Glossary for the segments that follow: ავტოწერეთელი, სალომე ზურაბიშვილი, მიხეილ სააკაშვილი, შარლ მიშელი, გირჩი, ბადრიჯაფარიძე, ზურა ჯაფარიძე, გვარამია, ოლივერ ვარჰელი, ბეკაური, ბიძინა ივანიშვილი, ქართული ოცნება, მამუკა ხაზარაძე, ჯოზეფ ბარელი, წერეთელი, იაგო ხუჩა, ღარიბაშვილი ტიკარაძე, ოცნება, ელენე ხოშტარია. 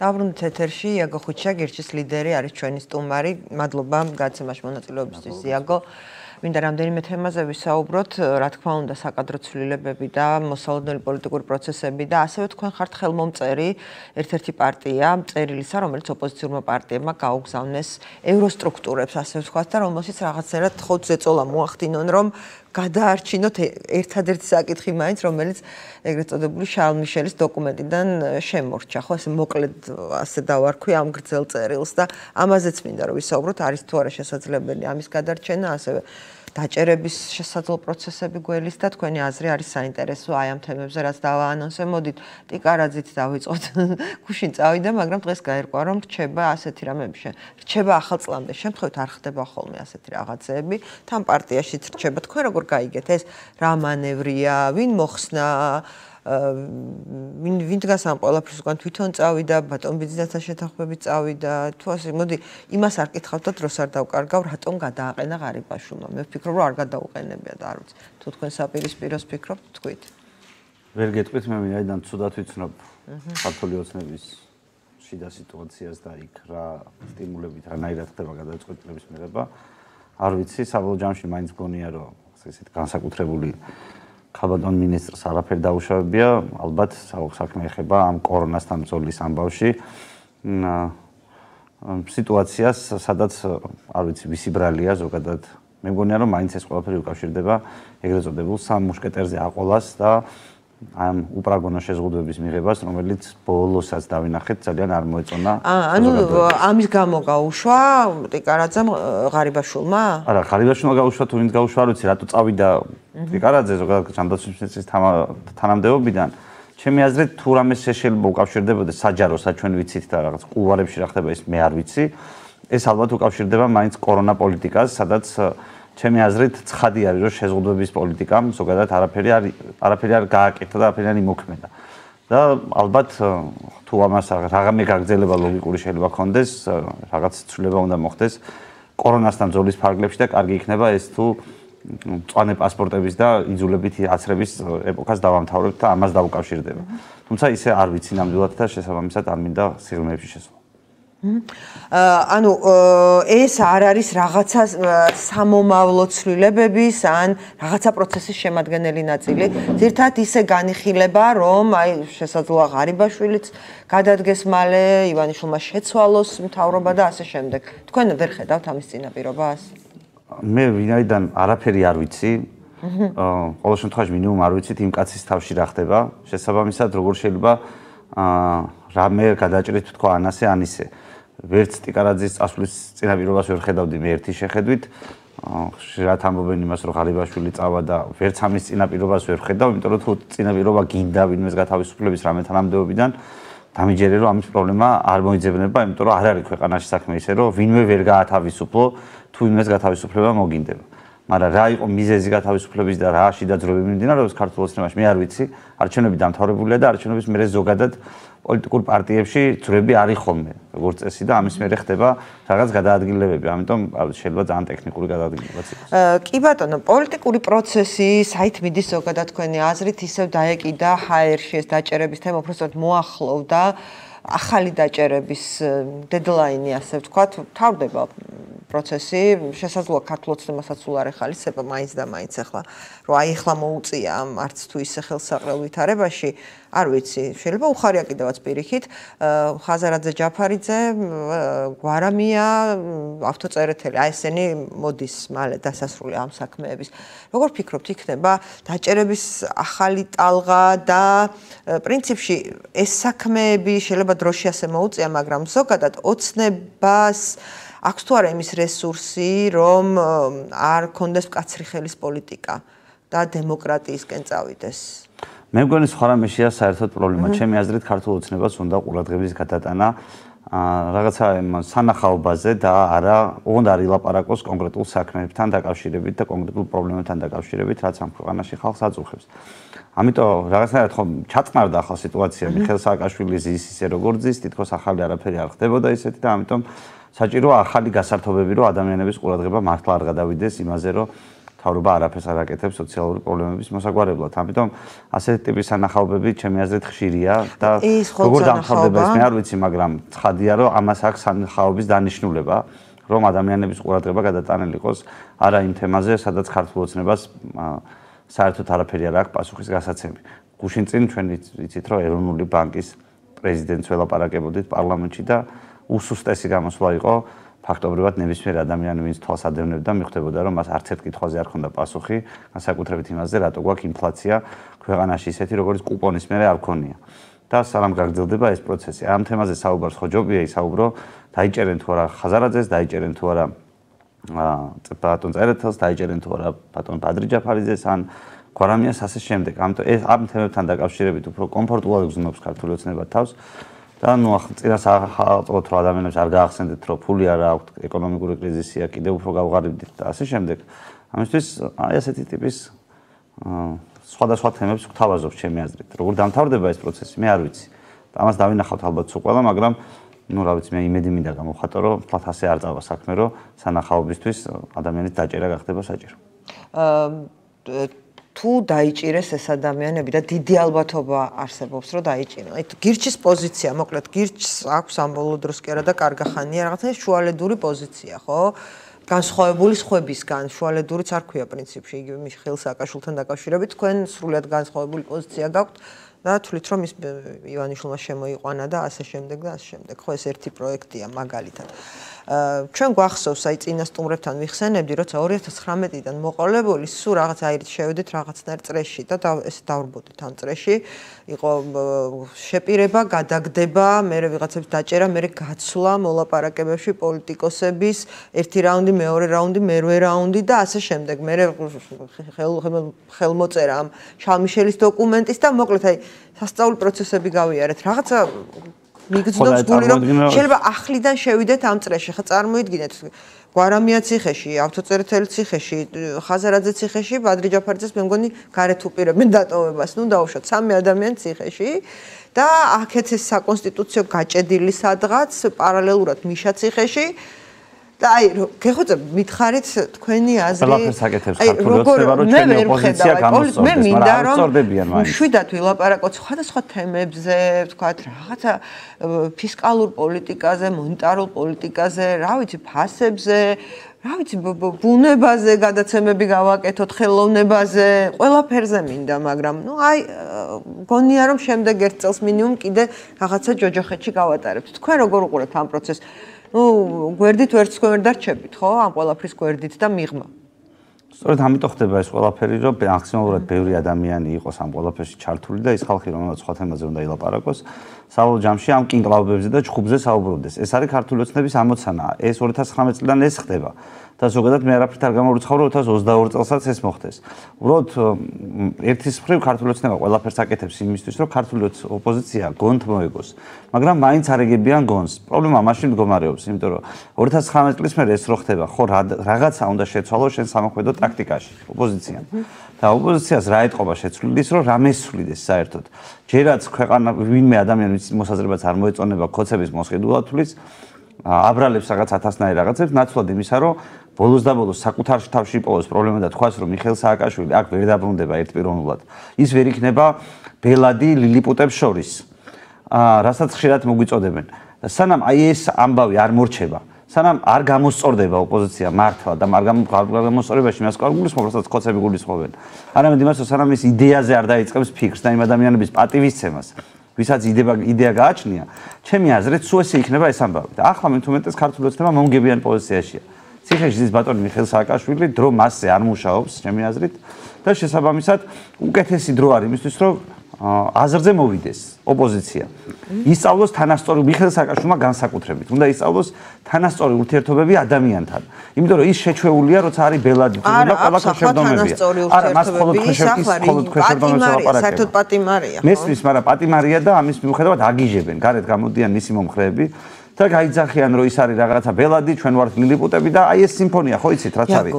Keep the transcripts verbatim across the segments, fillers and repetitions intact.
დაბრუნდით ეთერში იაგო ხუჩა გირჩის ლიდერი არის ჩვენი სტუმარი მადლობა გაცემაში მონაწილეობისთვის იაგო მინდა რამდენიმე თემაზე ვისაუბროთ რა თქმა უნდა საკადრო ცვლილებები და მოსალოდნელი პოლიტიკური პროცესები და ასევე თქვენ ხართ ხელმომწერი ერთ-ერთი პარტია მწერილისა რომელიც ოპოზიციურმა პარტიებმა გაუგზავნეს ევროსტრუქტურებს ასე ვთქვათ და რომელშიც რაღაცნაირად ხოთ ზეწოლა მოახდინონ რომ გადაარჩინოთ ერთადერთი საკითხი მაინც რომელიც ეგრეთ წოდებული შარლ მიშელის დოკუმენტიდან შემორჩა ხო ეს მოკლედ ასე დავარქვი ამ გრძელ წერილს და ამაზეც მინდა რომ ვისაუბროთ არის თუ არა შესაძლებელი ამის გადარჩენა ასევე დაჭერების შესაძლო პროცესები გველის და თქვენი აზრი არის საინტერესო აი ამ თემებზე რაც დავაანონსე მოდით ტიკარაძით დავიწყოთ გუშინ წავიდა მაგრამ დღეს გაერკვა რომ რჩება ასეთი რამეებში რჩება ახალ წლამდე შემთხვევით არ ხდება ხოლმე ასეთი რაღაცები თან პარტიაშიც რჩება თქვენ როგორ გაიგეთ ეს რა მანევრია ვინ მოხსნა ვინ ვინ დგას ამ ყველაფერს უკან თვითონ წავიდა ბატონ ბიძინასთან შეთანხმებით წავიდა თუ ასე მოდი იმას არ კითხავთ როს არ დავკარგავ რატომ გადააყენა ღარიბაშულმა მე ვფიქრობ რომ არ გადაუყენებია და არ ვიცი თუ თქვენ საპირისპიროს ფიქრობთ თქვით ვერ გეტყვით მე ვინაიდან ცუდად ვიცნობ ქართული ოცნების შიდა სიტუაციას და იქ რა სტიმულებით რანაირად ხდება გადაწყვეტილების მიღება არ ვიცი საბოლოო ჯამში მაინც გონია რომ ესეთ განსაკუთრებული ხალბატონ მინისტრს არაფერ დაუშავებია, ალბათ საქმე ეხება ამ კორონასთან ბრძოლის ამბავში სიტუაციას, სადაც არ ვიცი ვისი ბრალია ზოგადად. მე მგონია რომ მაინც ეს ყველაფერი უკავშირდება ეგრეთ წოდებულ სამ მუშკეტერზე აყოლას და ამ უპრაგონო შეზღუდვების მიღებას, რომელიც ბოლოსაც დავინახეთ, ძალიან არ მოეწონა. ანუ ამის გამო გაუშვა ტიკარაძემ ღარიბაშულმა? არა, ღარიბაშულმა გაუშვა თუ ვინც გაუშვა, არ ვიცი, რატო წავიდა ტიკარაძე ზოგადად ჯანდაცვის თანამდებობიდან. ჩემი აზრით, თუ რამე შეიძლება უკავშირდებოდეს საჯარო, საჩვენ ვიცით და რაღაც კულუარებში რა ხდება, ეს მე არ ვიცი. ეს ალბათ უკავშირდება მაინც კორონა პოლიტიკას, სადაც ჩემი აზრით ცხადი არის რომ შეზღუდვების პოლიტიკამ ზოგადად არაფერი არ არაფერი არ გააკეთა და არაფერი არ იმოქმედა. და ალბათ თუ ამას რაღაცა გაგრძელება ლოგიკური შეიძლება გქონდეს, რაღაც ცვლილება უნდა მოხდეს კორონასთან ბრძოლის ფარგლებში და კარგი იქნება ეს თუ მწვანე პასპორტების და იძულებითი აცრების ეპოქას დავამთავრებთ და ამას დავუკავშირდება. თუმცა ისე არ ვიცი ნამდვილად და შესაბამისად არ მინდა სიღრმეებში შესვლა. ანუ ეს არ არის რაღაცა სამომავლო ცვლილებების ან რაღაცა პროცესის შემადგენელი ნაწილი. ზირთად ისე განიხილება, რომ აი შესაძლოა ღარიბაშვილიც გადადგეს მალე, ივანიშვილმა შეცვალოს მთავრობა და ასე შემდეგ. თქვენ ვერ ხედავთ ამის წინაპირობას? მე ვინაიდან არაფერი არ ვიცი. ყოველ შემთხვევაში მინიმუმ არ ვიცით იმ კაცის თავში რა ხდება. შესაბამისად, როგორ შეიძლება რამე გადაჭრით თქვა ან ასე ან ისე. Verts Tikaradzi's ასვლის წინაპირობას ვერ ხედავდი მე ერთი შეხედვით. ხშირად ამბობენ იმას, რომ ღარიბაშვილი წავა და ვერც ამის წინაპირობას ვერ ხედავ, იმიტომ რომ თუ წინაპირობა გინდა ვინმეს გათავისუფლების რამე თანამდებობიდან, დამიჯერე რომ ამის პრობლემა არ მოიძებნება, იმიტომ რომ არ არის ქვეყანაში საქმე ისე, რომ ვინმე ვერ გაათავისუფლო, თუ ვინმეს გათავისუფლება მოგინდება. Მაგრამ რა იყო მიზეზი გათავისუფლების და რა შიდა ძროები მიმდინარეობს ქართულ ოცნებაში, მე არ ვიცი. არჩევნები დამთავრებულია და არჩევნების მერე ზოგადად პოლიტიკურ პარტიებში ძროები არის ხოლმე. როგორც წესი და ამის მერე ხდება რაღაც გადაადგილებები. ამიტომ შეიძლება ძალიან ტექნიკური გადაადგილებაც იყოს. კი ბატონო, პოლიტიკური პროცესი საით მიდის ზოგადად თქვენი აზრით ისევ დაეკიდა ჰაერში ეს დაჭერების თემა, უბრალოდ მოახლოვდა ახალი დაჭერების დედლაინი, ასე ვთქვათ, თავდება პროცესი, შესაძლოა ქართულ ოცნებასაც ულარ ეხალისება მაინც და მაინც ახლა, რომ აი ახლა მოუწია ამ არც თუ ისე ხელსაყრელ ვითარებაში, არ ვიცი, შეიძლება უხარია კიდევაც პირიქით, ხაზარაძე ჯაფარიძე, გვარამია, ავტოწერეთელი, აი ესენი მოდის მალე დასასრული ამ საქმეების. როგორ ფიქრობთ, იქნება დაჭერების ახალი ტალღა და პრინციპში ეს საქმეები შეიძლება დროში ასე მოუწია, მაგრამ ზოგადად ოცნებას აქვს თუ არა იმის რესურსი, რომ არ გქონდეს მკაცრი ხელის პოლიტიკა და დემოკრატიისკენ წავიდეს. მე მგონი სხვა რამეშია საერთოდ პრობლემა. ჩემი აზრით, ქართულ ოცნებას უნდა ყურადღების გადატანა რაღაცა სანახაობაზე და არა უნდა არ ილაპარაკოს კონკრეტულ საქმეებთან დაკავშირებით და კონკრეტულ პრობლემებთან დაკავშირებით, რაც ამ ქვეყანაში ხალხს აწუხებს. ამიტომ რაღაცნაირად ხომ ჩაწყნარდა ახალ სიტუაცია, მიხეილ სააკაშვილის ის ისე როგორც ის, თითქოს ახალი არაფერი არ ხდებოდა ისეთი და ამიტომ საჭიროა ახალი გასართობები, რომ ადამიანების ყურადღება მართლა არ გადავიდეს იმაზე, რომ თავრობა არაფერს არ აკეთებს სოციალური პრობლემების მოსაგვარებლად. Ამიტომ ასეთი ტიპის ანახაობები ჩემი აზრით ხშირია და როგორ დამხარდება ეს მე არ ვიცი, მაგრამ ცხადია რომ ამას აქვს ანახაობის დანიშნულება. Რომ ადამიანების ყურადღება გადატანილი იყოს არა იმ თემაზე, სადაც ქართულ ოცნებას საერთოდ არაფერი არ აქვს პასუხის გასაცემი. Გუშინ წინ ჩვენ ვიცით, რომ ეროვნული ბანკის პრეზიდენტს ველაპარაკებოდით პარლამენტში და უსუსტესი გამოსვლა იყო ფაქტობრივად ნებისმიერ ადამიანს, ვინც თვალს ადევნებდა, მიხვდებოდა, რომ მას არც ერთ კითხვაზე არ ქონდა პასუხი, განსაკუთრებით იმაზე, რატო გვაქვს ინფლაცია ქვეყანაში ისეთი, როგორც კუპონის მერე არ ქონია. Და სანამ გაგრძელდება ეს პროცესი. Ამ თემაზე საუბარს ხო ჯობია ისაუბრო, დაიჭერენ თუ არა ხაზარაძეს, დაიჭერენ თუ არა ბატონ წერეთელს, დაიჭერენ თუ არა ბატონ ბადრიჯაფარიძეს ან გვარამიას ასე შემდეგ. ამიტომ ეს ამ თემებთან დაკავშირებით უფრო კომფორტულად გრძნობს ქართული ოცნება თავს. და ნუ ახლა წინას ახალწლოთ რა ადამიანებს არ გაახსენდეთ, რომ ფული არ აქვს, ეკონომიკური კრიზისია, კიდევ უფრო გავღარიბდით და ასე შემდეგ. ამისთვის აი ასეთი ტიპის სხვადასხვა თემებს გვთავაზობს ჩემი აზრით. Როგორ დამთავრდება ეს პროცესი, მე არ ვიცი. ამას დავინახავთ ალბათ სულ ყველა, მაგრამ ну, რა ვიცი, მე იმედი მინდა გამოვხატო, რომ თლათ ასე არ წავა საქმე, რომ სანახაობისთვის ადამიანის დაჭერა გახდება საჭირო. აა თუ დაიჭირეს ეს ადამიანები და დიდი ალბათობა არსებობს, რომ დაიჭირენ. აი გირჩის პოზიცია, მოკლედ გირჩს აქვს ამ ბოლო დროს კი არა და კარგახანია, რაღაცა შუალედური პოზიცია, ხო? განსხვავებული სხვებისგან, შუალედურიც არ ქვია პრინციპში, იგივე მიხეილ სააკაშვილთან დაკავშირებით, თქვენ სრულად განსხვავებული პოზიცია გაქვთ და თვლით რომ ის ივანიშვილმა შემოიყვანა და ასე შემდეგ და ასე შემდეგ. ხო, ეს ერთი პროექტია მაგალითად. ჩვენ გვახსოვს, აი წინა სტუმრებთან ვიხსენებდი, როცა ორი ათას ცხრამეტიდან მოყოლებული სულ რაღაც აი შევედით რაღაცნაირ წრეში და ეს დავრბოდით ამ წრეში. იყო შეპირება, გადაგდება, მე ვიღაცებს დაჭერა, მე გაცვლა მოლაპარაკებებში პოლიტიკოსების ერთი რაუნდი მეორე რაუნდი, მერვე რაუნდი და ასე შემდეგ. მე ხელმოწერა ამ შალმიშელის დოკუმენტის და მოკლედ აი სასწაული პროცესები გავიარეთ. რაღაცა მიგრძნობს გული, რომ შეიძლება ახლიდან შევიდეთ ამ წრეში. ხა წარმოიდგინეთ გვარამია ციხეში, ავტოწერეთელი ციხეში, ხაზარაძე ციხეში, ბადრიჯაფარიძეს მე მგონი გარეთუპირებენ დატოვებას. ნუ დაუშვათ სამი ადამიანი ციხეში და აქეთ ეს საკონსტიტუციო გაჭედილი სადღაც პარალელურად მიშა ციხეში და აი გეხოცებ მითხარით თქვენი აზრი აი როგორ მე ვერ ვხედავ მე მინდა რომ შვიდათ ვილაპარაკოთ სხვადასხვა თემებზე ვთქვათ რაღაცა ფისკალურ პოლიტიკაზე მონეტარულ პოლიტიკაზე რა ვიცი ფასებზე რა ვიცი ბუნებაზე გადაცემები გავაკეთოთ ხელოვნებაზე ყველაფერზე მინდა მაგრამ ნუ აი გონია რომ შემდეგ ერთ წელს მინიმუმ კიდე რაღაცა ჯოჯოხეთში გავატარებთ თქვენ როგორ უყურებთ ამ პროცესს ну, გვერდით ვერც გვერდ დარჩებით, ხო? ამ ყველაფრის გვერდით და მიღმა. სწორედ ამიტომ ხდება ეს ყველაფერი, რომ მაქსიმალურად ბევრი ადამიანი იყოს ამ ყველაფერში ჩართული და ის ხალხი, რომელსაც სხვა თემაზე უნდა ილაპარაკოს, სავალო ჯამში ამ კინკლავებებზე და ჩხუბზე საუბრობდეს. ეს არის ქართული ოცნების ამოცანა. ეს ორი ათას ცხრამეტ წლიდან ეს ხდება. და ზოგადად მე არაფრით არ გამორიცხავ, რომ ორი ათას ოცდაორი წელსაც ეს მოხდეს. უბრალოდ ერთის მხრივ ქართული ოცნება ყველაფერს აკეთებს იმისთვის, რომ ქართული ოპოზიცია გონთ მოეგოს, მაგრამ მაინც არ ეგებიან გონს. პრობლემა მაშინ მდგომარეობს, იმიტომ რომ ორი ათას ცხრამეტ წლის მერე ეს რო ხდება, ხო რაღაცა უნდა შეცვალო შენ სამოქმედო ტაქტიკაში, ოპოზიციამ. და ოპოზიციას რა ეთყობა შეცვლიდეს, რომ რამე სვლიდეს საერთოდ. ჯერაც ქვეყანა ვინმე ადამიანის მოსაზრებაც არ მოეწონება ქოცების მოსყიდულად თulis აბრალებს რაღაც ათასნაირ რაღაცებს, ნაცვლად იმისა, რომ ბოლოს და ბოლოს საკუთარში თავში იპოვოს პრობლემა და თქვას, რომ მიხეილ სააკაშვილი აქ ვერ დაბრუნდება ერთპიროვნულად. ის ვერ იქნება ბელადი ლილიპუტებს შორის. აა, რასაც ხშირად მოგვიწოდებენ. და სანამ აი ეს ამბავი არ მორჩება, სანამ არ გამოსწორდება ოპოზიცია მართლა და არ გამოსწორებაში მას კარგულისხმობ, რასაც ხოცები გულისხმობენ. არამედ იმას, რომ სანამ ის იდეაზე არ დაიწყებს ფიქრს და იმ ადამიანების პატივისცემას ვისაც იდეა გააჩნია, ჩემი აზრით, სულ ესე იქნება ეს ამბავი. ახლა მით უმეტეს ქართული ოცნება მომგებიან პოზიციაშია. ციხეში ის ბატონი მიხეილ სააკაშვილი დრო მასზე არ მუშაობს, ჩემი აზრით, და შესაბამისად უკეთესი დრო არის იმისთვის, რომ აზრზე მოვიდეს ოპოზიცია. ისწავლოს თანასწორი მიხეილ სააკაშვილმა განსაკუთრებით. უნდა ისწავლოს თანასწორი ურთიერთობები ადამიანთან. იმიტომ რომ ის შეჩვეულია, როცა არის ბელადი, თუმცა ყველაფერი შევდომებია. არა, მას მხოლოდ შეშევდომებს აპარატი. საერთოდ პატიმარია, ხო? მესმის, მაგრამ პატიმარია და ამის მიუხედავად აგიჟებენ. გარეთ გამოდიან მისი მომხრეები და გაიძახიან რომ ის არის რაღაცა ბელადი, ჩვენ ვართ ლილიპუტები და აი ეს სიმფონია ხო იცით რაც არის.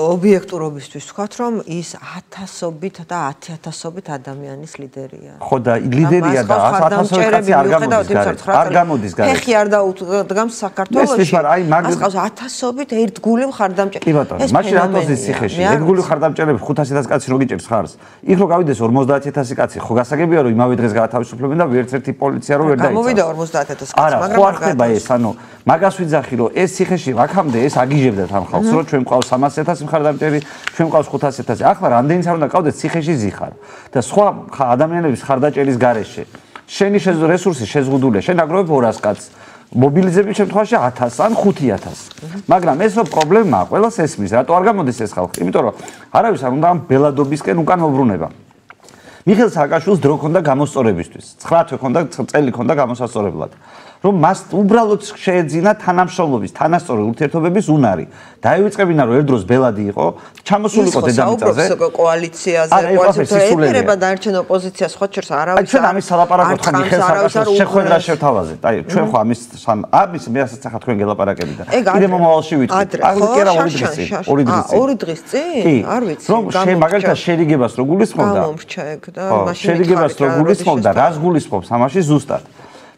ობიექტურობისთვის ვთქვათ რომ ის ათასობით და ათი ათასობით ადამიანის ლიდერია. ხო და ლიდერია და ათი ათასობით კაცი არ გამოდის გარეთ. არ გამოდის გარეთ. ფეხი არ დაუდგამს საქართველოში. ეს ვარ აი მაგ ათასობით ერთგული ხარდამჭერი. ეს მაშინ რატოზის ციხეში ერთგული ხარდამჭერები ხუთასი ათასი კაცი რო გიჭერს ხარს. იქ რო გავიდეს ორმოცდაათი ათასი კაცი ხო გასაგებია რომ იმავე დღეს გაათავისუფლებენ და ვერც ერთი პოლიცია რო ვერ დაიწყოს. გამოვიდა ორმოცდაათი ათასი კაცი მაგრამ არ ხდება ეს ანუ მაგას ვიძახი რომ ეს ციხეში ვაქამდე ეს აგიჟებდათ ამ ხალხს რომ ჩვენ მყავს სამასი ათასი მხარდამჭერი ჩვენ მყავს ხუთასი ათასი ახლა რამდენიც არ უნდა ყავდეს ციხეში ზიხარ და სხვა ადამიანების ხარდაჭერის გარეშე შენი რესურსი შეზღუდულია შენ აგროვებ ორას კაცს მობილიზების შემთხვევაში ათასი ან ხუთი ათასი მაგრამ ეს რო პრობლემაა ყველას ესმის რატო არ გამოდის ეს ხალხი იმიტომ რომ არავის არ უნდა ამ ბელადობისკენ უკან მოbrunება მიხეილ სააკაშვილს დრო ქონდა გამოსწორებისთვის ცხრა თვე ქონდა წელი ქონდა გამოსასწორებლად რომ მას უბრალოდ შეეძინა თანამშრომლობის, თანასწორი ურთიერთობების უნარი. დაივიწყებინა რომ ერთ დროს ბელადი იყო, ჩამოსულიყო დედამიწაზე. ის კოალიციაზე, კოალიციაზე დაერჩენ ოპოზიციას, ხო შეიძლება არავის არ ამის ალაპარაკოთ ხან იხეს საკაშოს შეხვედრა შევთავაზეთ. აი, ჩვენ ხო ამის სამ ამის მე ასე ხა თქვენ გელაპარაკებიდან. კიდე მომავალში ვიტყვით. აგერა ორი დღის წინ, ორი დღის წინ. აა, ორი დღის წინ? არ ვიცი. რომ შე მაგალითად შერიგებას რო გულისხმობდა. გამომრჩა ეგ და მაშინ შერიგებას რო გულისხმობდა, რას გულისხმობს ამაში ზუსტად.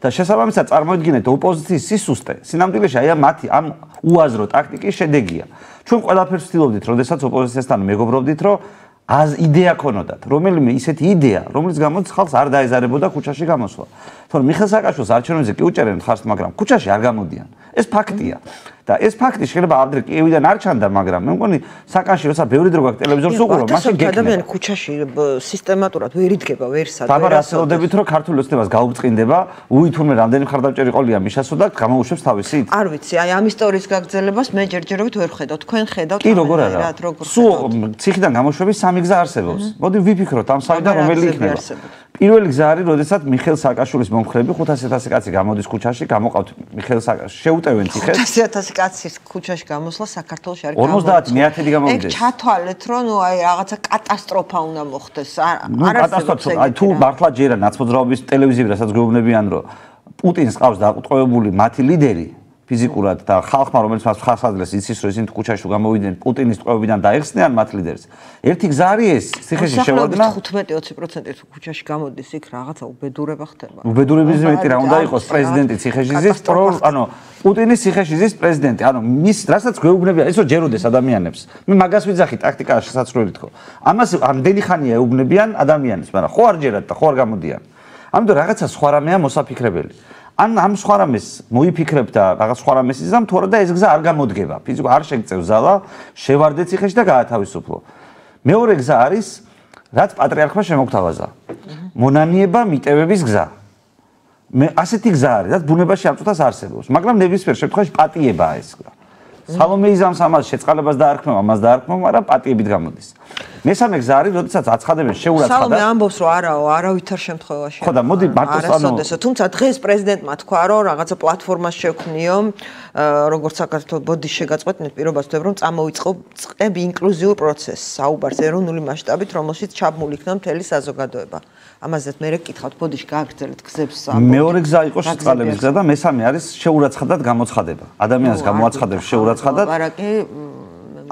და შესაბამისად წარმოიდგინეთ ოპოზიციის სისუსტე. სინამდვილეში აი მათი ამ უაზრო ტაქტიკის შედეგია. ჩვენ ყველაფერს ვცდილობდით, როდესაც ოპოზიციასთან მეგობრობდით, რომ აზ იდეა ქონოდათ, რომელიმე ისეთი იდეა, რომელიც გამოც ხალხს არ დაეზარებოდა ქუჩაში გამოსვლა. თორემ მიხეილ სააკაშვილს არჩევნებზე კი უჭერენ ხარს, მაგრამ ქუჩაში არ გამოდიან. ეს ფაქტია. და ეს ფაქტი შეიძლება ამდრე კიევიდან არ ჩანდა, მაგრამ მე მგონი საკანში როცა ბევრი დრო გაქვს ტელევიზორს უყურო, მაშინ გეკნება. ადამიანები ქუჩაში სისტემატურად ვერ იდგება, ვერ სადღაც. დაბა რასოდებით რომ ქართული ოცნებას გაუწყინდება, უითურმე რამდენი ხარდამჭერი ყოლია მიშასო და გამოუშვებს თავისი. არ ვიცი, აი ამ ისტორიის გაგრძელებას მე ჯერჯერობით ვერ ხედავ, თქვენ ხედავთ? კი, როგორ არა. სულ ციხიდან გამოშვების სამი გზა არსებობს. მოდი ვიფიქროთ ამ სამიდან რომელი იქნება. პირველი გზა არის, როდესაც მიხეილ სააკაშვილის მომხრები ხუთასი ათასი კაცი გამოდის ქუჩაში, გამოყავთ მიხეილ სააკაშვილს, შეუტევენ ციხეს. ხუთასი ათასი კაცის ქუჩაში გამოსვლა საქართველოში არ გამოდის. ორმოცდაათი მეათედი გამოდის. ეგ ჩათვალეთ, რომ აი რაღაცა კატასტროფა უნდა მოხდეს. არ არის აი თუ მართლა ჯერა ნაცმოძრავების ტელევიზიები, რასაც გვეუბნებიან, რომ პუტინს ყავს დაყუტყუებული მათი ლიდერი ფიზიკურად და ხალხმა რომელიც მას ხარს აძლევს იცის რომ ისინი ქუჩაში გამოვიდნენ პუტინის ტყვეებიდან დაეხსნიან მათ ლიდერს. ერთი გზა არის ეს, ციხეში შევარდნა ხუთმეტი ოცი პროცენტით ქუჩაში გამოდის იქ რაღაცა უბედურება ხდება. უბედურების მეტი რა უნდა იყოს პრეზიდენტი ციხეში ზის პრო ანუ პუტინის ციხეში ზის პრეზიდენტი. ანუ მის რასაც გვეუბნებიან ეს რომ ჯეროდეს ადამიანებს. მე მაგას ვიძახი ტაქტიკაა შესაძლებელი თქო. ამას ამდენი ხანია ეუბნებიან ადამიანებს, მაგრამ ხო არ ჯერათ და ხო არ გამოდიან. ამიტომ რაღაცა სხვა რამეა მოსაფიქრებელი. ან ამ სხვა რამეს მოიფიქრებ და რაღაც სხვა რამეს იზამ თუ არა და ეს გზა არ გამოდგება. ფიზიკურად არ შეგწევს ზალა, შევარდე ციხეში და გაათავისუფლო. მეორე გზა არის, რაც პატრიარქმა შემოგთავაზა. მონანიება მიტევების გზა. მე ასეთი გზა არის, რაც ბუნებაში ამ წუთას არსებობს, მაგრამ ნებისმიერ შემთხვევაში პატიებაა ეს გზა. სალომე იზამს ამას შეწყალებას დაარქმევა, ამას დაარქმევა, მაგრამ პატიებით გამოდის. მესამე გზა არის, როდესაც აცხადებენ შეურაცხადა. სალომე ამბობს, რომ არაო, არავითარ შემთხვევაში. ხო და მოდი მარტოს ანუ თუმცა დღეს პრეზიდენტმა თქვა, რომ რაღაცა პლატფორმას შევქმნიო, როგორც საქართველოს ბოდიშ შეგაწყვეტნით პირობას თვე, რომ წამოიწყო წები ინკლუზიურ პროცესს, საუბარს ეროვნული მასშტაბით, რომელშიც ჩაბმული იქნა მთელი საზოგადოება. ამაზეთ მე რეკითხავთ ბოდიშ გააგრძელეთ გზებს ამ. მეორე გზა იყო შეწყალების გზა და მესამე არის შეურაცხადად გამოცხადება. ადამიანს გამოაცხადებს შეურაცხადად. არაკი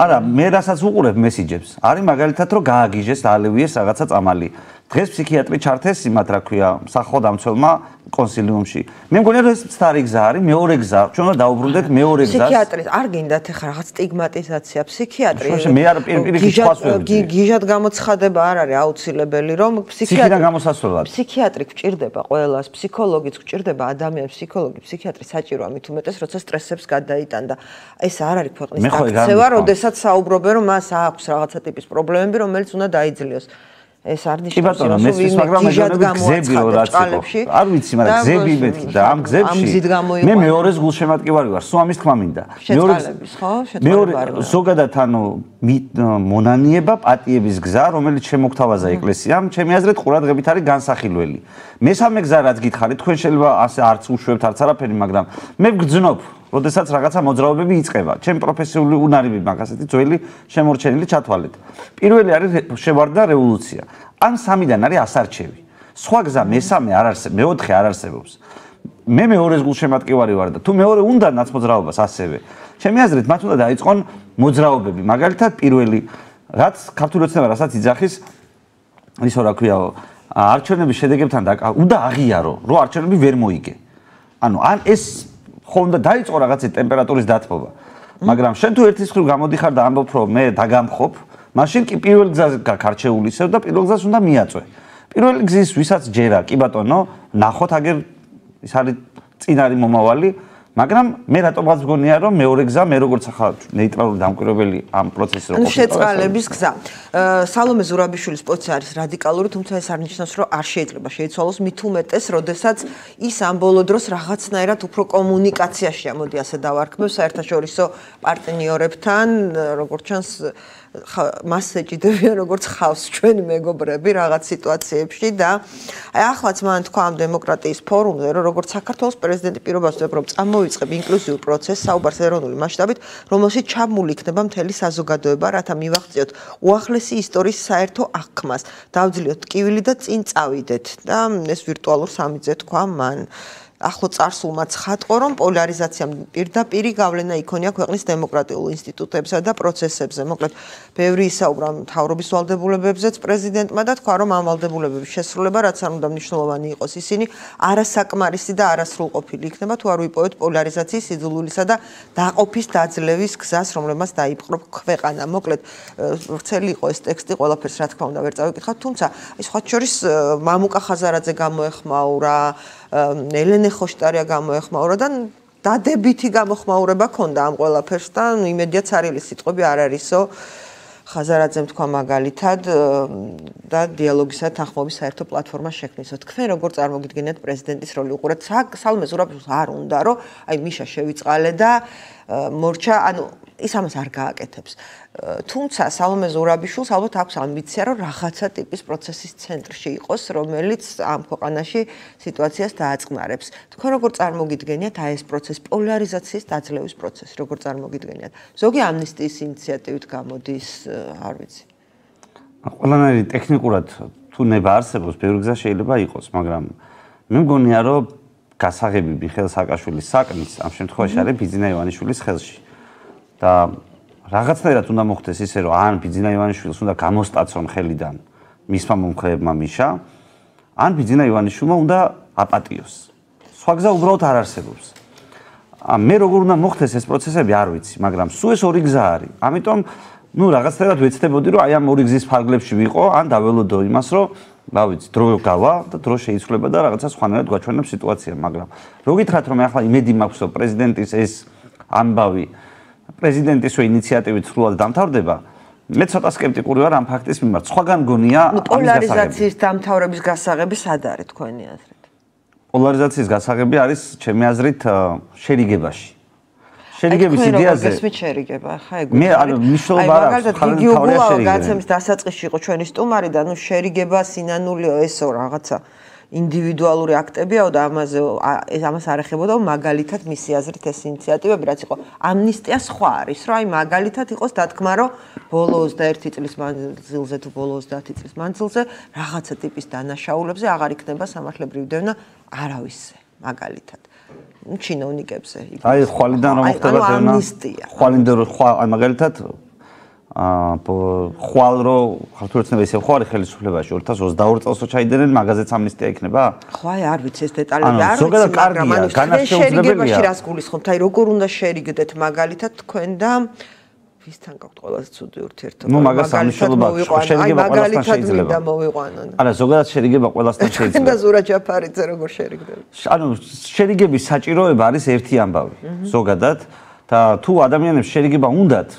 არა, მე რასაც უყურებ მესიჯებს. არის მაგალითად რომ გააგიჟეს ალევიეს რაღაცა წამალი. დღეს ფსიქიატრი ჩართეს იმათ რა ქვია, სახელმწიფოდამცველმა კონსილიუმში. მე მგონია რომ ეს სტარი გზა არის, მეორე გზა. ჩვენ უნდა დაუბრუნდეთ მეორე გზას. ფსიქიატრი არ გინდათ ეხლა რაღაც სტიგმატიზაცია ფსიქიატრი. შე მე არ პირპირით ხსვავდი. გიჟად გამოცხადება არ არის აუცილებელი რომ ფსიქიატრიდან გამოსასვლელად. ფსიქიატრი გჭირდება ყველას, ფსიქოლოგიც გჭირდება ადამიანს, ფსიქოლოგი, ფსიქიატრი საჭიროა მით უმეტეს როცა სტრესებს გადაიტანდა. ეს არ არის ქვეყნის დაქცევა, როდესაც საუბრობენ რომ მას აქვს რაღაცა ტიპის პრობლემები რომელიც უნდა დაიძლიოს ეს არ ნიშნავს რომ ის მაგრამ გზები რო რაც იყო არ ვიცი მაგრამ გზები მეთქი და ამ გზებში მე მეორეს გულშემატკივარი ვარ სულ ამის თქმა მინდა მეორეს ხო შეთანხმებული ზოგადად ანუ მონანიება პატიების გზა რომელიც შემოგთავაზა ეკლესიამ ჩემი აზრით ყურადღებით არის განსახილველი მესამე გზა რაც გითხარით თქვენ შეიძლება ასე არც უშვებთ არც არაფერი მაგრამ მე ვგძნობ როდესაც რაღაცა მოძრაობები იწყება ჩემი პროფესიული უნარები მაგ ასეთი ძველი შემორჩენილი ჩათვალეთ პირველი არის შევარდა რევოლუცია ან სამიდან არის ასარჩევი სხვა გზა მესამე არ არსებობს მეოთხე არ არსებობს მე მეორეს გულშემატკივარი ვარ და თუ მეორე უნდა ნაც მოძრაობას ასევე. Ჩემი აზრით მათ უნდა დაიწყონ მოძრაობები. Მაგალითად პირველი რაც ქართული ოცნება რასაც იძახის ისო რა ქვია არჩევნების შედეგებთან უნდა აღიარო, რომ არჩევნები ვერ მოიგე. Ანუ ან ეს ხომ და დაიწყო რაღაცა ტემპერატურის დათბობა. Მაგრამ შენ თუ ერთის ხრივ გამოდიხარ და ამბობ რომ მე დაგამხობ, მაშინ კი პირველ გზაზე გაქარჩეული ისევ და პირველ გზას უნდა მიაწვე. Პირველი გზის ვისაც ჯერა, კი ბატონო, ნახოთ აგერ ის არის წინარი მომავალი, მაგრამ მე რატომღაც მგონია რომ მეორე გზა მე როგორც ახლა ნეიტრალური დამკვირვებელი ამ პროცესს როგორ შეწყალების გზა. Სალომე ზურაბიშვილის პოზიცია არის რადიკალური, თუმცა ეს არ ნიშნავს რომ არ შეიძლება შეიცვალოს მით უმეტეს, როდესაც ის ამ ბოლო დროს რაღაცნაირად უფრო კომუნიკაციაში ამოდი ასე დავარქმევ საერთაშორისო პარტნიორებთან, როგორც ჩანს მას ეჭიდებიან როგორც ხავს ჩვენი მეგობრები რაღაც სიტუაციებში და აი ახლაც მან თქვა ამ დემოკრატიის ფორუმზე რომ როგორც საქართველოს პრეზიდენტი პირობას უწევს რომ წამოიწყებ ინკლუზიურ პროცესს საუბარს ეროვნული მასშტაბით რომელშიც ჩაბმული იქნება მთელი საზოგადოება რათა მივახციოთ უახლესი ისტორიის საერთო აღქმას დავძლიოთ ტკივილი და წინ წავიდეთ და ეს ვირტუალურ სამიტზე თქვა მან ახლა წარსულმა ცხადყო რომ პოლარიზაციამ პირდაპირი გავლენა იქონია ქვეყნის დემოკრატიულ ინსტიტუტებსა და პროცესებზე. Მოკლედ, ბევრი ისაუბრა მთავრობის ვალდებულებებზეც პრეზიდენტმა და თქვა რომ ამ ვალდებულებების შესრულება რაც არ უნდა მნიშვნელოვანი იყოს, ისინი არასაკმარისი და არასრულყოფილი იქნება თუ არ ვიპოვეთ პოლარიზაციის იძულვილისა და დაყოფის დაძლევის გზას, რომლებმაც დაიპყრო ქვეყანა. Მოკლედ, ვრცელი იყო ეს ტექსტი, ყველაფერს რა თქმა უნდა ვერ წავიკითხავ, თუმცა ის ხოთ შორის მამუკა ხაზარაძე გამოეხმაურა ელენე ხოშტარია გამოეხმაურა და დადებითი გამოხმაურება ჰქონდა ამ ყველაფერს და იმედია ცარიელი სიტყვები არ არისო ხაზარაძემ თქვა მაგალითად და დიალოგისა თანხმობის საერთო პლატფორმა შექმნისო. Თქვენ როგორ წარმოგიდგენთ პრეზიდენტის როლი უყურეთ? Სალომე ზურაბიშვილს არ უნდა რომ აი მიშა შევიწყალე და მორჩა, ანუ ის ამას არ გააკეთებს. Თუმცა სალომე ზურაბიშვილს ალბათ აქვს ამბიცია რომ რაღაცა ტიპის პროცესის ცენტრში იყოს, რომელიც ამ ქვეყანაში სიტუაციას დააწყნარებს. Თქვენ როგორ წარმოგიდგენიათ აი ეს პროცესი, პოლარიზაციის დაძლევის პროცესი, როგორ წარმოგიდგენიათ? Ზოგი ამნისტიის ინიციატივით გამოდის, არ ვიცი. Ყველანაირი ტექნიკურად თუ ნება არსებობს, ბევრი გზა შეიძლება იყოს, მაგრამ მე მგონია რომ გასაღები მიხეილ სააკაშვილის საკნის ამ შემთხვევაში არის ბიძინა ივანიშვილის ხელში. და რაღაცნაირად უნდა მოხდეს ისე რომ ან ბიძინა ივანიშვილს უნდა გამოსტაცონ ხელიდან მისმა მომხრეებმა მიშა, ან ბიძინა ივანიშვილმა უნდა აპატიოს. სხვა გზა უბრალოდ არ არსებობს. მე როგორ უნდა მოხდეს ეს პროცესები არ ვიცი, მაგრამ სულ ეს ორი გზა არის. ამიტომ ну რაღაცნაირად ვეცდებოდი რომ აი ამ ორი გზის ფარგლებში ვიყო, ან დაველოდო იმას რომ რა ვიცი, დრო გავა და დრო შეიცვლება და რაღაცა სხვანაირად გვაჩვენებს სიტუაცია, მაგრამ როგითხრათ რომ ახლა იმედი მაქვს რომ პრეზიდენტის ეს ამბავი პრეზიდენტის ინიციატივით სრულად დამთავრდება, მე ცოტა скеპტიკური ვარ ამ ფაქტის მიმართ. სხვაგან გონია პოლარიზაციის დამთავრების გასაღები სად არის თქვენი აზრით? პოლარიზაციის გასაღები არის ჩემი აზრით შერიგებაში. შერიგების იდეაზე. მე არ მნიშვნელობა არ აქვს. ხალხი თავი გაცემის დასაწყისში იყო ჩვენი სტუმარი და ნუ შერიგება სინანულიო ესო რაღაცა ინდივიდუალური აქტებიაო და ამაზე ამას არ ეხებოდა მაგალითად მისი აზრით ეს ინიციატივები რაც იყო ამნისტია სხვა არის რა აი მაგალითად იყოს დათქმა რომ ბოლო ოცდაერთი წლის მანძილზე თუ ბოლო ოცდაათი წლის მანძილზე რაღაცა ტიპის დანაშაულებზე აღარ იქნება სამართლებრივი დევნა არავისზე მაგალითად ჩინოვნიკებზე აი ხვალიდან რომ ხდება დევნა ამნისტია ხვალიდან რომ აი მაგალითად ხვალ რო ქართული ოცნება ისე ხوار ხელისუფლებაში ორი ათას ოცდაორი წელსო ჩაიდნენ მაგაზეც ამნისტია იქნება ხوار არ ვიცი ეს დეტალები არ ვიცი მაგრამ ანუ განსხვავებელია რას გულისხმობთ აი როგორ უნდა შერიგდეთ მაგალითად თქვენ და ვისთან გაქვთ ყველაზე ცუდი ურთიერთობა მაგალითად მოვიყვანო მაგალითად მინდა მოვიყვანონ არა ზოგადად შერიგება ყველასთან შეიძლება და ზურა ჯაფარიძე როგორ შერიგდებით ანუ შერიგების საჭიროება არის ერთი ამბავი ზოგადად და თუ ადამიანებს შერიგება უნდათ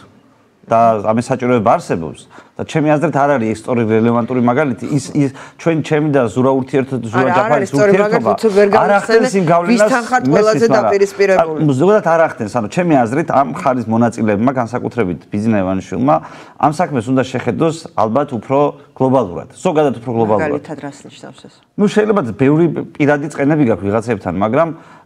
და ამის საჭიროება არსებობს და ჩემი აზრით არ არის ისტორიულ რელევანტური მაგალითი ის ჩვენ ჩემი და ზურა ურთიერთობა ზურა ჯაფარის ურთიერთობა არ ახდენს იმ გავლენას ვისთან ყველაზე დაპირისპირებული ზოგადად არ ახდენს ანუ ჩემი აზრით ამ ხარის მონაწილეებმა განსაკუთრებით ბიძინა ივანიშვილმა ამ საქმეს უნდა შეხედოს ალბათ უფრო გლობალურად ზოგადად უფრო გლობალურად მაგალითად რას ნიშნავს ეს ну შეიძლება ბევრი პირადი წყენები გაქვს ვიღაცებთან მაგრამ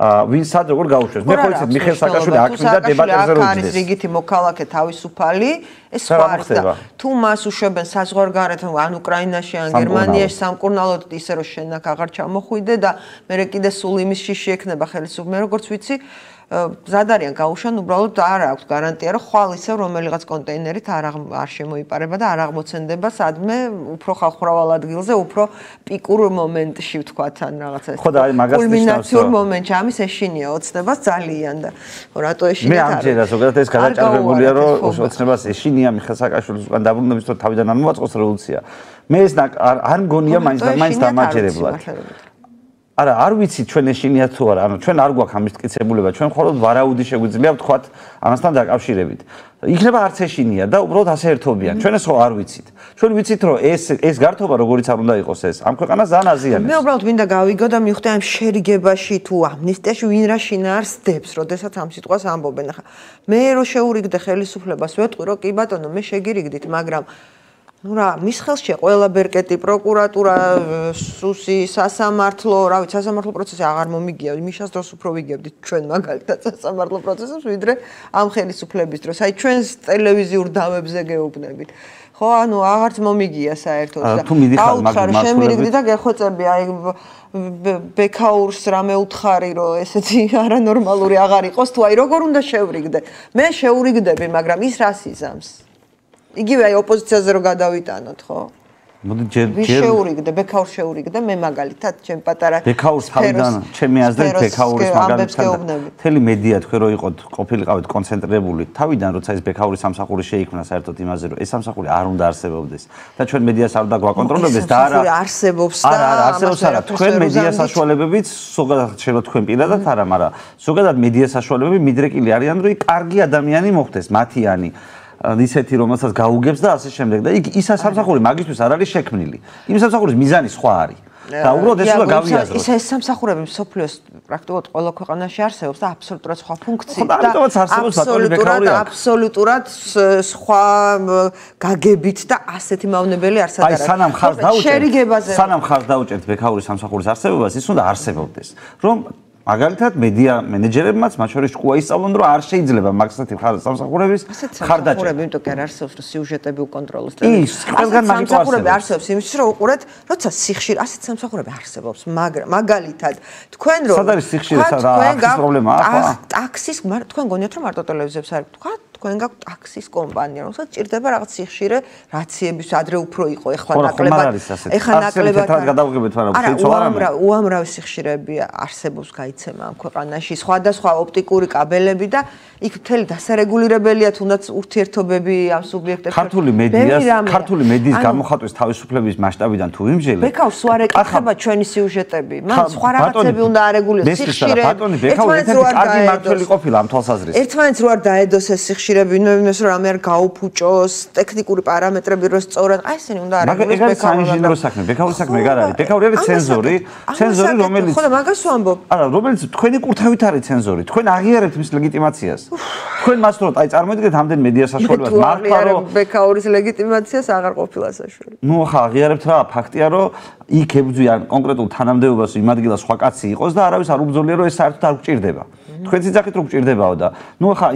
Vinsadro gor gaushves. Ne polis Mikhail Saakashvili akmida debateze rodzes. Არის რიგითი მოქალაქე თავისუფალი, ეს სხვა არის და თუ მას უშვებენ საზღვარგარეთ, ან უკრაინაში, ან გერმანიაში სამკურნალოდ ისე რომ შენაკ აღარ ჩამოხვიდე და მე კიდე სულ იმის შიში ექნება ხელისუფლება, როგორც ვიცი, მზად არიან გაუშვან, უბრალოდ არ აქვს გარანტია, რომ ხვალ ისევ რომელიღაც კონტეინერით არ არ შემოიპარება და არ აღმოცენდება სადმე უფრო ხალხმრავალ ადგილზე, უფრო პიკურ მომენტში ვთქვათ, ან რაღაცა ეს. ხო და აი მაგას ნიშნავს. კულმინაციურ მომენტში ამის ეშინია ოცნებას ძალიან და რატო ეშინია? მე ამჯერად ზოგადად ეს გადაჭარბებულია, რომ ოცნებას ეშინია მიხეილ სააკაშვილის უკან დაბრუნებისთვის, რომ თავიდან არ მოაწყოს რევოლუცია. მე ეს არ მგონია მაინც და მაინც დამაჯერებლად. არა არ ვიცი ჩვენ ეშინია თუ არა, ანუ ჩვენ არ გვაქვს ამის მტკიცებულება, ჩვენ მხოლოდ ვარაუდი შეგვიძლია ვთქვათ ამასთან დაკავშირებით. იქნება არც ეშინია და უბრალოდ ასე ერთობიან. ჩვენ ეს ხო არ ვიცით. ჩვენ ვიცით რომ ეს ეს გართობა როგორიც არ უნდა იყოს ეს. ამ ქვეყანას ძალიან აზიანებს. მე უბრალოდ მინდა გავიგო და მივხვდე ამ შერიგებაში თუ ამნისტიაში ვინ რა შინაარს დებს, როდესაც ამ სიტყვას ამბობენ ახლა. მე რო შეურიგდე ხელისუფლებას, ვეტყვი რომ კი ბატონო მე შეგირიგდით, მაგრამ ну რა მის ხელშია ყველა ბერკეტი პროკურატურა სუსი სასამართლო რა ვიცი სასამართლო პროცესი აღარ მომიგია მიშას დროს უფრო ვიგებდით ჩვენ მაგალითად სასამართლო პროცესებს ვიდრე ამ ხელისუფლების დროს აი ჩვენს ტელევიზიურ დავებზე გეუბნებით ხო ანუ აღარც მომიგია საერთოდ და აუხარ შემირიგდი და გეხოცები აი ბეკაურს რამე უთხარი რომ ესეთი არანორმალური აღარ იყოს თუ აი როგორ უნდა შევრიგდე მე შევრიგდები მაგრამ ის რას იზამს იგივე აი ოპოზიციაზე რო გადავიტანოთ, ხო? მოდი ჯერ ჯერ შეურიგდე, ბეკაურს შეურიგდე, მე მაგალითად, ჩემ პატარა ბეკაურს თავიდან, ჩემი აზრით ბეკაურის მაგალითად, მთელი მედია თქვენ რო იყოთ, ყოფილიყავით კონცენტრირებული, თავიდან როცა ეს ბეკაურის სამსახური შეიქმნა საერთოდ იმაზე, რომ ეს სამსახური არ უნდა არსებობდეს და ჩვენ მედიას არ დაგვაკონტროლებს და არა არსებობს და არა არსებობს არა, თქვენ მედია საშუალებებით, ზოგადად შეიძლება თქვენ პირადად არა, მაგრამ ზოგადად მედია საშუალებები მიდრეკილი არიან, რომ კარგი ადამიანი მოხდეს, მათიანი ისეთი რომელსაც გაუგებს და ასე შემდეგ და იქ ისა სამსახური მაგისტვის არ არის შექმნილი. იმ სამსახურის მიზანი სხვა არის. და უბრალოდ ეს უნდა გავიაზროთ. ის ეს სამსახურები მსოფლიოს პრაქტიკულად ყველა ქვეყანაში არსებობს და აბსოლუტურად სხვა ფუნქციით და აბსოლუტურად აბსოლუტურად სხვა გაგებით და ასეთი მავნებელი არ სადაა. აი სანამ ხარს დაუჭერთ, სანამ ხარს დაუჭერთ ბეკაურის სამსახურის არსებობას, ის უნდა არსებობდეს, რომ მაგალითად მედია მენეჯერებმაც მათ შორის ჭკუა ისწავლონ რომ არ შეიძლება მაგასეთი სამსახურების ხარდაჭერა. სამსახურები იმიტომ კი არ არსებობს რომ სიუჟეტები უკონტროლოს ტელევიზიის. ყველგან მაგით სამსახურები არსებობს იმის რომ უყურეთ, როცა სიხშირე ასეთ სამსახურები არსებობს, მაგრამ მაგალითად თქვენ რომ სად არის სიხშირე და აქ პრობლემაა ახლა? ტაქსის თქვენ გონიათ რომ მარტო ტელევიზიებს არ თქვა თქვენ გაქვთ ტაქსის კომპანია, რომელსაც ჭირდება რაღაც სიხშირე რაციების ადრე უფრო იყო, ეხლა ნაკლებად. ეხლა ნაკლებად გადავუგებთ მაგრამ შეიძლება არ ამრავ უამრავი სიხშირეები არსებობს გაიცემა ამ ქვეყანაში, სხვადასხვა ოპტიკური კაბელები და იქ მთელი დასარეგულირებელია თუნდაც ურთიერთობები ამ სუბიექტებში. ქართული მედიას, ქართული მედიის გამოხატვის თავისუფლების მასშტაბიდან თუ ვიმსჯელებ. ბეკავს უარ ეკითხება ჩვენი სიუჟეტები. მან სხვა რაღაცები უნდა არეგულიროს სიხშირე. ბატონი ბეკავს ერთ ადი მართველი ყოფილა ამ თვალსაზრისით. ერთმანეთს რო არ დაედოს ეს სიხშირე რებინოიმეს რომ არ გაუფუჭოს ტექნიკური პარამეტრები რო სწორად აი ესენი უნდა არის მაგრამ ეგ არის საინჟინრო საქმე ბეკაური საქმე არ არის ბეკაური არის ცენზორი ცენზორი რომელიც ხო და მაგას ვამბობ არა რომელიც თქვენი კურთავით არის ცენზორი თქვენ აღიარებთ მის ლეგიტიმაციას თქვენ მას რო აი წარმოიდგინეთ ამდენ მედია საშუალებას მართლა რომ ბეკაურის ლეგიტიმაციას აღარ ყოფილა საშუალება ნუ ხა აღიარებთ რა ფაქტია რომ იქ ებძვიან კონკრეტულ თანამდებობას იმ ადგილას სხვა კაცი იყოს და არავის არ უბძოლია რომ ეს საერთოდ არ გჭირდება თქვენ ძიძახით რომ გჭირდებაო და ნუ ხა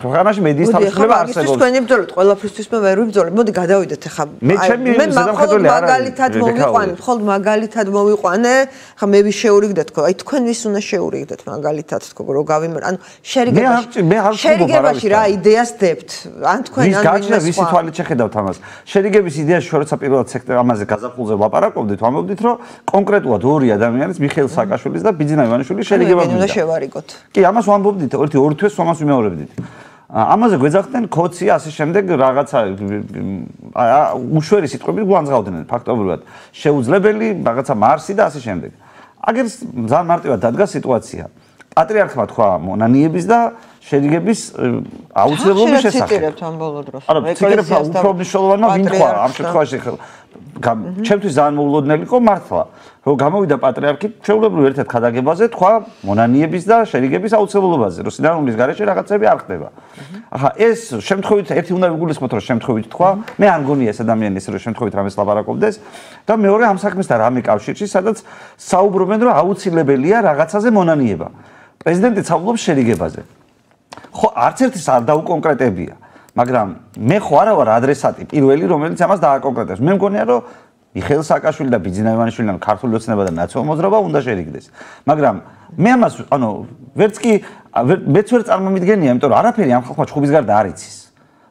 ქვეყანაში მედიის თავისუფლება არსებობს. თქვენი ბძოლეთ, ყველაფრისთვის მე ვერ ვიბძოლებ. მოდი გადავიდეთ ახლა. მე ჩემი ზედამხედველი არ არის. მაგალითად მოვიყვანე, ხოლმე მაგალითად მოვიყვანე, ხა მე ვის შეურიგდეთ თქო. აი თქვენ ვის უნდა შეურიგდეთ მაგალითად თქო, რომ გავიმერ. ანუ შერიგებაში მე არ შეგუბარავით. შერიგებაში რა იდეას დებთ? ან თქვენ ან ვინმეს ვისი თვალით შეხედავთ ამას. შერიგების იდეაში შორეცა პირველად სექტემბერში ამაზე გაზაფხულზე ვაპარაკობდით, ამბობდით, რომ კონკრეტულად ორი ადამიანის, მიხეილ სააკაშვილის და ბიძინა ივანიშვილის შერიგება მინდა. უნდა შევარიგოთ. კი, ამას ვამბობდით, ერთი ორი თვეს ამას ვიმეორებდით. ამაზე გვეძახდნენ კოცი ასე შემდეგ რაღაცა უშველი სიტყვები გვანძღავდნენ ფაქტობრივად შეუძლებელი რაღაცა მარსი და ასე შემდეგ. აგერ ძალიან მარტივად დადგა სიტუაცია. Patriarchმა თქვა მონანიების და შედგების აუცილებლობის შესახებ. არა, ციტირებ უფრო მნიშვნელოვანია ვინ თქვა ამ შემთხვევაში. ჩემთვის ძალიან მოულოდნელი იყო მართლა, რომ გამოვიდა პატრიარქი ჩვეულებრივ ერთად ხადაგებაზე თქვა მონანიების და შედგების აუცილებლობაზე, რომ სინანულის გარეშე რაღაცები არ ხდება. ახლა ეს შემთხვევით ერთი უნდა ვიგულისხმოთ, რომ შემთხვევით თქვა, მე არ მგონია ეს ადამიანის რომ შემთხვევით რამეს ლაპარაკობდეს და მეორე ამ საქმეს და რამე კავშირში, სადაც საუბრობენ რომ აუცილებელია რაღაცაზე მონანიება. Presidenti საუბრობს შერიგებაზე. Ხო, არც ერთის არ დაუკონკრეტებია, მაგრამ მე ხო არა ვარ ადრესატი, პირველი, რომელიც ამას დააკონკრეტებს. მე მგონია, რომ მიხეილ სააკაშვილი და ბიძინა ივანიშვილი ან ქართული ოცნება და ნაციონალ-მოძრაობა უნდა შერიგდეს. მაგრამ მე ამას, ანუ ვერც კი მეც ვერ წარმომიდგენია, იმიტომ რომ არაფერი ამ ხალხმა ჩხუბის გარდა არ იცის.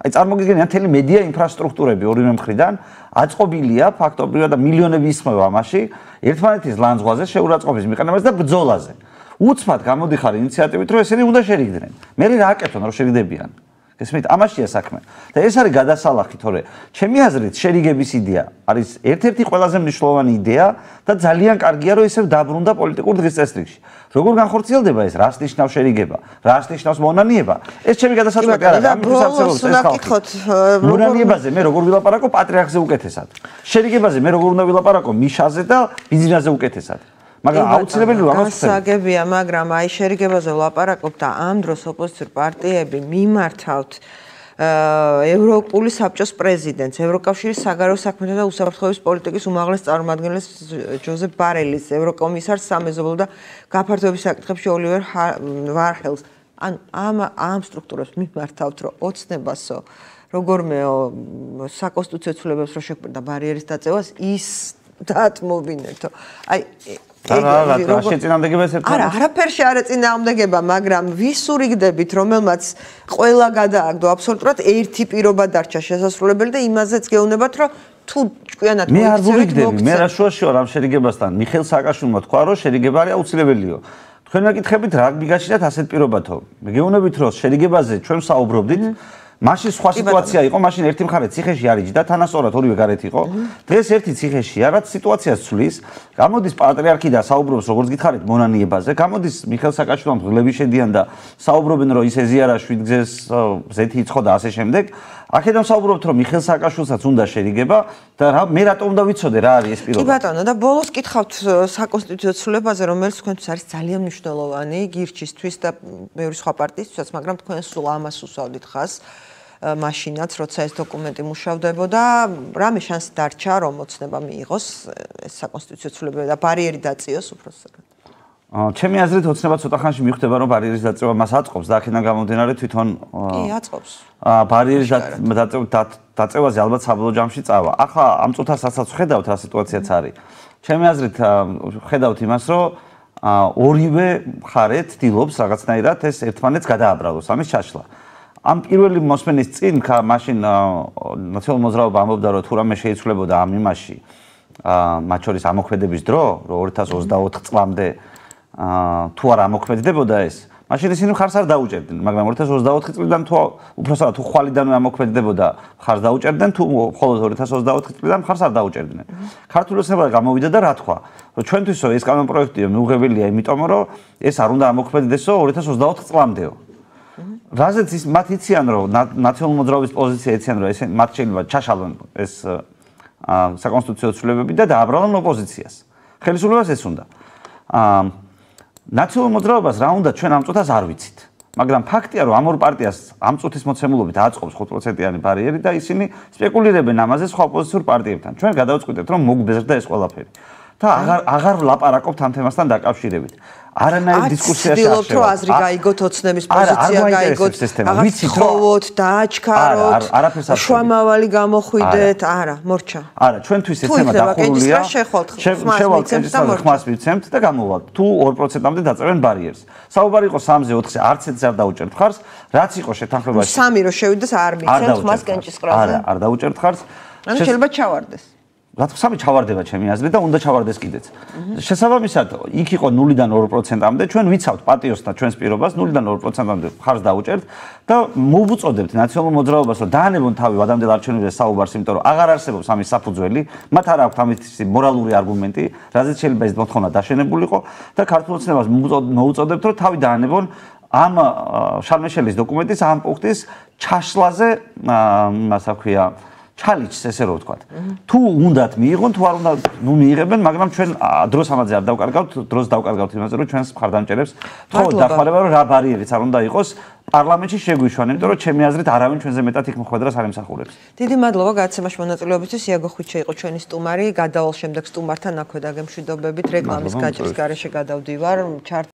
It's წარმოგვიდგენია მთელი მედია ინფრასტრუქტურები ორივე მხრიდან აწყობილია ფაქტობრივად და მილიონები ისმევა ამაში, ერთმანეთის ლანძღვაზე, შეურაცხყოფის მიყენებაზე და ბრძოლაზე. Უცბად გამოდიხარ ინიციატივით, რომ ესენი უნდა შეგიდგნენ. მე რა აკეთონ, რომ შეგდებიან. Გესმით, ამაშია საქმე. და ეს არის გადასალახი, თორე ჩემი აზრით შერიგების იდეა არის ერთ-ერთი ყველაზე მნიშვნელოვანი იდეა და ძალიან კარგია, რომ ისევ დაბრუნდა პოლიტიკურ დღესწესრიგში. Როგორ განხორციელდება ეს? რას ნიშნავს შერიგება? რას ნიშნავს მონანიება? ეს ჩემი გადასაწყვეტი არ არის. ამიტომ საკითხოთ, მონანიებაზე მე როგორ ვილაპარაკო პატრიარქზე უკეთესად. შერიგებაზე მე როგორ უნდა ვილაპარაკო მიშაზე და ბიძინაზე უკეთესად. მაგრამ აუცილებელია ამას გასაგებია, მაგრამ აი შერიგებაზე ვლაპარაკობთ და ამ დროს ოპოზიციურ პარტიები მიმართავთ ევროპული საბჭოს პრეზიდენტს, ევროკავშირის საგარეო საქმეთა და უსაფრთხოების პოლიტიკის უმაღლეს წარმომადგენელს ჯოზეფ ბარელის, ევროკომისარს სამეზობლო და გაფართოების საკითხებში ოლივერ ვარჰელს. ან ამ ამ სტრუქტურებს მიმართავთ, რომ ოცნებასო როგორმე საკონსტიტუციო ცვლილებებს რო შეგვერდა ბარიერის დაწევას, ის დათმოვინეთო. აი არა, შეწინააღმდეგება ეს ერთად. არა, არაფერში არ ეწინააღმდეგება, მაგრამ ვის ურიგდებით, რომელმაც ყველა გადააგდო აბსოლუტურად ერთი პირობა დარჩა შესაძლებელი და იმაზეც გეუბნებათ, რომ თუ ჭკვიანად მოიქცევით, მოიქცევით. მე არ ვურიგდები, მე რა შუაშია ამ შერიგებასთან. მიხეილ სააკაშვილმა თქვა, რომ შერიგება არის აუცილებელიო. თქვენ მეკითხებით, რა მიგაჩნიათ ასეთ პირობათო? გეუბნებით, რომ შერიგებაზე ჩვენ საუბრობდით. Machine სხვა სიტუაცია იყო, მაშინ ერთი მხარე ციხეში არიჯდა, თანასწორად ორივე გარეთ იყო. Დღეს ერთი ციხეშია, რაც სიტუაციას ცვლის. გამოდის პატრიარქი და საუბრობს, როგორც გითხარით, მონანიებაზე. გამოდის მიხეილ სააკაშვილთან ღილები შედიან და საუბრობენ, რომ ის ეზიარა შვიდ გზეს, ზეთი იწყო და ასე შემდეგ. აქედან საუბრობთ, რომ მიხეილ სააკაშვილსაც უნდა შერიგება და მე რატომ უნდა ვიცოდე რა არის ეს პირობა. კი ბატონო, და ბოლოს კითხავთ საკონსტიტუციო ცვლილებაზე, რომელიც თქვენთვის არის ძალიან მნიშვნელოვანი გირჩისთვის და მეორე სხვა პარტიისთვისაც, მაგრამ თქვენ სულ ამას უსვავდით ხას. Машинაც, როცა ეს დოკუმენტი მუშავდებოდა, რამე შანსი დარჩა, რომ ოცნება მიიღოს ეს საკონსტიტუციო ცვლილება და ბარიერი დაწიოს უბრალოდ. Ჩემი აზრით, ოცნება ცოტა ხანში მიხვდება, რომ ბარიერის დაწევა მას აწყობს და აქედან გამომდინარე თვითონ აწყობს. ბარიერის დაწევაზე ალბათ საბოლოო ჯამში წავა. ახლა ამ წუთასაც ხედავთ, რა სიტუაციაც არის. ჩემი აზრით, ხედავთ იმას, რომ ორივე მხარე ცდილობს რაღაცნაირად ეს ერთმანეთს გადააბრალოს, ამის ჩაშლა. Am პირველი მოსმენის წინ მაშინ ნაციონალ-მოძრაობა ამბობდა, რომ თუ რამე შეიცვლებოდა ამ იმაში, მათ შორის ამოქმედების დრო, რომ ორი ათას ოცდაოთხ წლამდე თუ არ ამოქმედდებოდა ეს, მაშინ ისინი მხარს არ დაუჭერდნენ, მაგრამ ორი ათას ოცდაოთხი წლიდან თუ უბრალოდ თუ ხვალიდანვე ამოქმედდებოდა, მხარს დაუჭერდნენ, თუ მხოლოდ ორი ათას ოცდაოთხი წლიდან მხარს არ დაუჭერდნენ. ქართული ოცნება გამოვიდა და რა თქვა, რომ ჩვენთვისო ეს კანონპროექტი მიუღებელია, იმიტომ რომ ეს არ უნდა ამოქმედდესო ორი ათას ოცდაოთხ წლამდეო. Რაზეც ის მათ იციან, რომ ნაციონალ-მოძრაობის პოზიცია იციან, რომ ესენ მათ შეიძლება ჩაშალონ ეს საკონსტიტუციო ცვლილებები და დააბრალონ ოპოზიციას. ხელისუფლებას ეს უნდა. აა ნაციონალ-მოძრაობას რა უნდა ჩვენ ამ წუთას არ ვიცით. მაგრამ ფაქტია, რომ ამ ორ პარტიას ამ წუთის მოცემულობით აწყობს ხუთპროცენტიანი ბარიერი და ისინი სპეკულირებენ ამაზე სხვა ოპოზიციურ პარტიებთან. ჩვენ გადავწყვიტეთ, რომ მოგვბეზრდა ეს ყველაფერი. და აღარ აღარ ვლაპარაკობთ ამ თემასთან დაკავშირებით. არანაირი დისკუსია არ შეგვიძლია. ვცდილობთ, რომ აზრი გაიგოთ, ოცნების პოზიცია გაიგოთ, აღარცხოვოთ, დააჩქაროთ, შუამავალი გამოხვიდეთ, არა, მორჩა. არა, ჩვენთვის ეს თემა დახურულია. შევავთ ხმას მივცემთ და გამოვალთ. თუ ორ პროცენტამდე დაწევენ ბარიერს. საუბარი იყო სამზე, ოთხზე, არც ერთს არ დაუჭერთ ხარს, რაც იყო შეთანხმებაში. სამი რო შევიდეს არ მიცემთ ხმას კენჭისყრაზე. არა, არ დაუჭერთ ხარს. ან შეიძლება ჩავარდეს. Sami ჩავარდება ჩემი აზრით და უნდა ჩავარდეს კიდეც. Შესაბამისად, იქ იყო ნულიდან ორი პროცენტამდე, ჩვენ ვიცავთ პატიოს და ჩვენს პირობას ნულიდან ორი პროცენტამდე ხარს დაუჭერთ და მოვუწოდებთ ნაციონალურ მოძრაობას და დაანებონ თავი ადამიანს არჩევნებზე საუბარს, იმიტომ რომ აღარ არსებობს ამის საფუძველი, მათ არ აქვთ ამის მორალური არგუმენტი, რაზეც შეიძლება ეს მოთხოვნა დაშენებულიყო და ქართულ ოცნებას მოვუწოდებთ, რომ თავი დაანებონ ამ შარმაშელის დოკუმენტის ამ პუნქტის ჩაშლაზე, ასე ქვია Challenge, I wrote that. Two hundred million, two hundred million. Magnam, when draws Hamad Zardau Kargaut, draws Dau Kargaut, he was drawing Khardan Chelebs. Thought that Khalevar Rabari, which are on the Igos, Parliament is shaking. So, I mean, there are many other Haramin, which is made that Mukhadras Harim Sakhulebs. Did you Madlova get some money? Look, because he got huge. Or Chinese Umari, Gadal Shemdaks Umarta Nakodagam should have been reklamis Gadjis Garesh Gadal Divar.